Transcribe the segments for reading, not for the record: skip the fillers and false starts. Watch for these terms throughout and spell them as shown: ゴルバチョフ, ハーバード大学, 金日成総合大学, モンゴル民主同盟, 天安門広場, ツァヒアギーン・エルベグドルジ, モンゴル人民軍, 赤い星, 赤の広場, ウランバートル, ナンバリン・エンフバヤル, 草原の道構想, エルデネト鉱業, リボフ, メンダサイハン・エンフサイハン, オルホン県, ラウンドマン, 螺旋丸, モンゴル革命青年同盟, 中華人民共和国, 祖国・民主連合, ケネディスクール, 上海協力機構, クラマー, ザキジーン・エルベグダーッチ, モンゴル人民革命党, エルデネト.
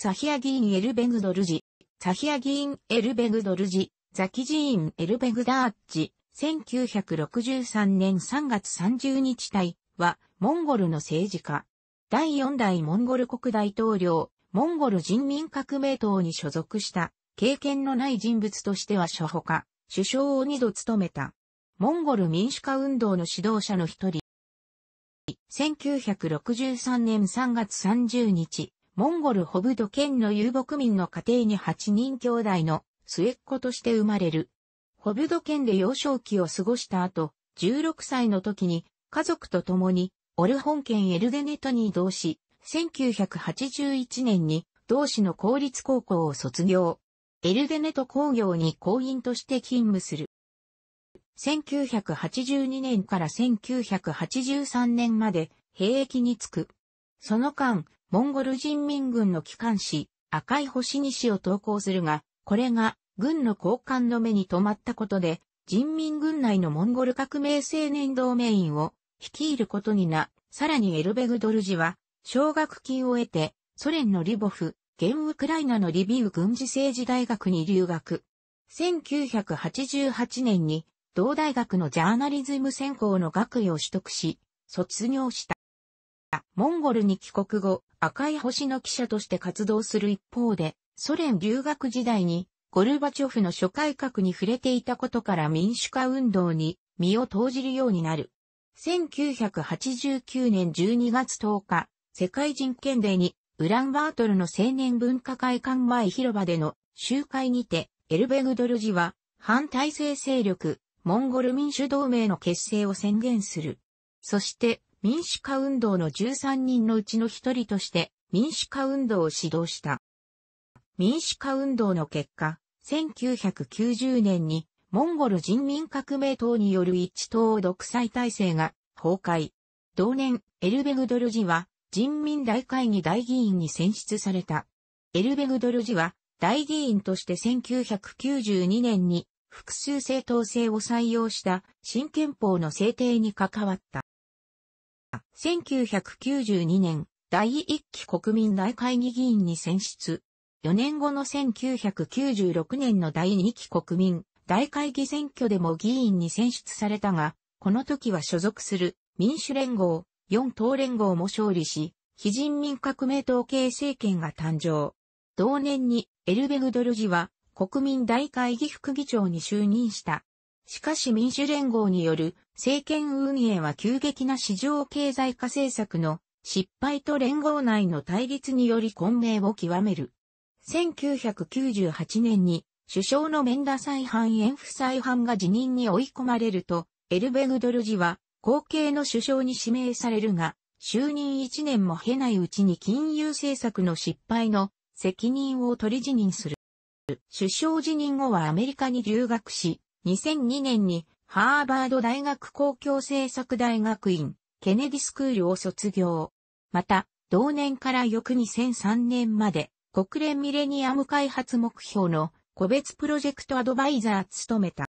ツァヒアギーン・エルベグドルジ、ツァヒアギーン・エルベグドルジ、ザキジーン・エルベグダーッチ、1963年3月30日隊は、モンゴルの政治家。第4代モンゴル国大統領、モンゴル人民革命党に所属した、経験のない人物としては諸他、首相を2度務めた。モンゴル民主化運動の指導者の一人。1963年3月30日、モンゴル北部土県の遊牧民の家庭に8人兄弟の末っ子として生まれる。北部土県で幼少期を過ごした後、16歳の時に家族と共にオルホン県エルデネトに移動し、1981年に同市の公立高校を卒業。エルデネト工業に工員として勤務する。1982年から1983年まで兵役に就く。その間、モンゴル人民軍の機関紙、赤い星日を投稿するが、これが軍の高官の目に留まったことで、人民軍内のモンゴル革命青年同盟員を率いることにな、さらにエルベグドルジは、奨学金を得て、ソ連のリボフ、現ウクライナのリビウ軍事政治大学に留学。1988年に、同大学のジャーナリズム専攻の学位を取得し、卒業した。モンゴルに帰国後、赤い星の記者として活動する一方で、ソ連留学時代に、ゴルバチョフの諸改革に触れていたことから民主化運動に身を投じるようになる。1989年12月10日、世界人権デーに、ウランバートルの青年文化会館前広場での集会にて、エルベグドルジは、反体制勢力、モンゴル民主同盟の結成を宣言する。そして、民主化運動の13人のうちの一人として、民主化運動を指導した。民主化運動の結果、1990年に、モンゴル人民革命党による一党独裁体制が崩壊。同年、エルベグドルジは人民大会議大議員に選出された。エルベグドルジは大議員として1992年に複数正当性を採用した新憲法の制定に関わった。1992年、第1期国民大会議議員に選出。4年後の1996年の第2期国民大会議選挙でも議員に選出されたが、この時は所属する民主連合、4党連合も勝利し、非人民革命党系政権が誕生。同年にエルベグドルジは国民大会議副議長に就任した。しかし民主連合による政権運営は急激な市場経済化政策の失敗と連合内の対立により混迷を極める。1998年に首相のメンダサイハン・エンフサイハンが辞任に追い込まれると、エルベグドルジは後継の首相に指名されるが、就任1年も経ないうちに金融政策の失敗の責任を取り辞任する。首相辞任後はアメリカに留学し、2002年にハーバード大学公共政策大学院、ケネディスクールを卒業。また、同年から翌2003年まで、国連ミレニアム開発目標の個別プロジェクトアドバイザーを務めた。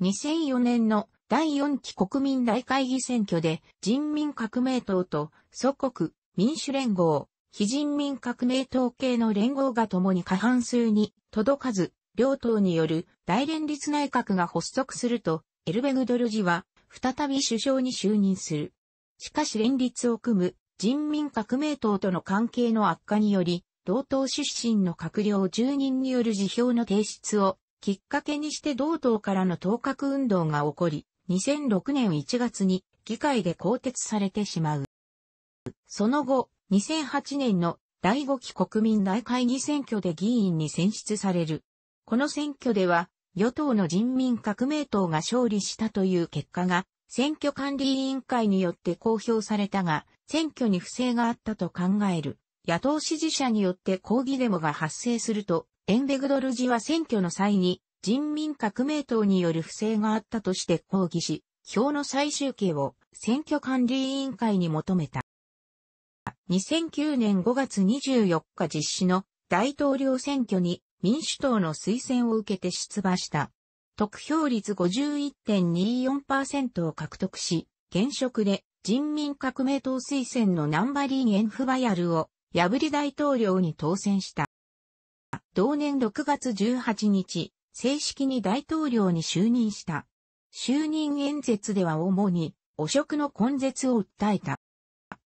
2004年の第4期国民大会議選挙で人民革命党と祖国民主連合、非人民革命党系の連合が共に過半数に届かず、両党による大連立内閣が発足すると、エルベグドルジは再び首相に就任する。しかし連立を組む人民革命党との関係の悪化により、同党出身の閣僚10人による辞表の提出をきっかけにして同党からの倒閣運動が起こり、2006年1月に議会で更迭されてしまう。その後、2008年の第5期国民大会議選挙で議員に選出される。この選挙では、与党の人民革命党が勝利したという結果が、選挙管理委員会によって公表されたが、選挙に不正があったと考える。野党支持者によって抗議デモが発生すると、エルベグドルジは選挙の際に人民革命党による不正があったとして抗議し、票の再集計を選挙管理委員会に求めた。2009年5月24日実施の大統領選挙に民主党の推薦を受けて出馬した。得票率 51.24% を獲得し、現職で人民革命党推薦のナンバリン・エンフバヤルを破り大統領に当選した。同年6月18日、正式に大統領に就任した。就任演説では主に汚職の根絶を訴えた。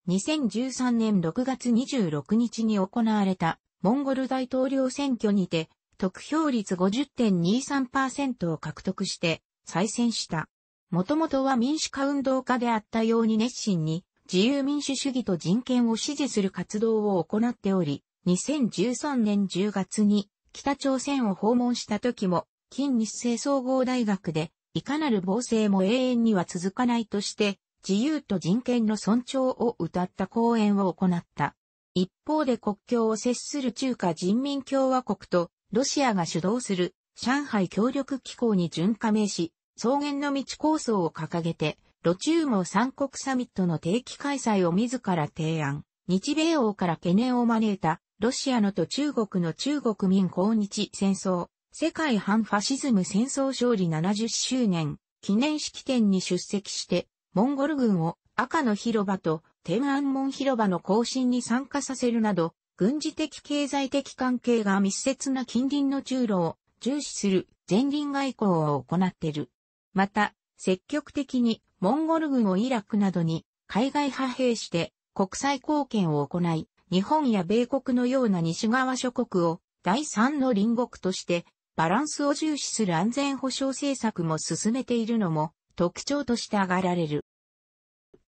2013年6月26日に行われたモンゴル大統領選挙にて得票率 50.23% を獲得して再選した。もともとは民主化運動家であったように熱心に自由民主主義と人権を支持する活動を行っており、2013年10月に北朝鮮を訪問した時も、金日成総合大学で、いかなる暴政も永遠には続かないとして、自由と人権の尊重を謳った講演を行った。一方で国境を接する中華人民共和国とロシアが主導する上海協力機構に準加盟し、草原の道構想を掲げて、ロ中毛三国サミットの定期開催を自ら提案。日米欧から懸念を招いたロシアのと中国の中国民抗日戦争、世界反ファシズム戦争勝利70周年記念式典に出席して、モンゴル軍を赤の広場と天安門広場の行進に参加させるなど、軍事的経済的関係が密接な近隣の中露を重視する前輪外交を行っている。また、積極的にモンゴル軍をイラクなどに海外派兵して国際貢献を行い、日本や米国のような西側諸国を第三の隣国としてバランスを重視する安全保障政策も進めているのも特徴として挙げられる。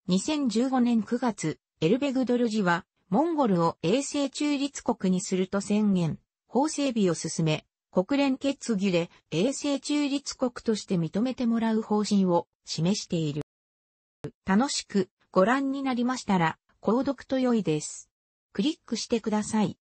2015年9月、エルベグドルジはモンゴルを永世中立国にすると宣言、法整備を進め、国連決議で永世中立国として認めてもらう方針を示している。楽しくご覧になりましたら購読と良いです。クリックしてください。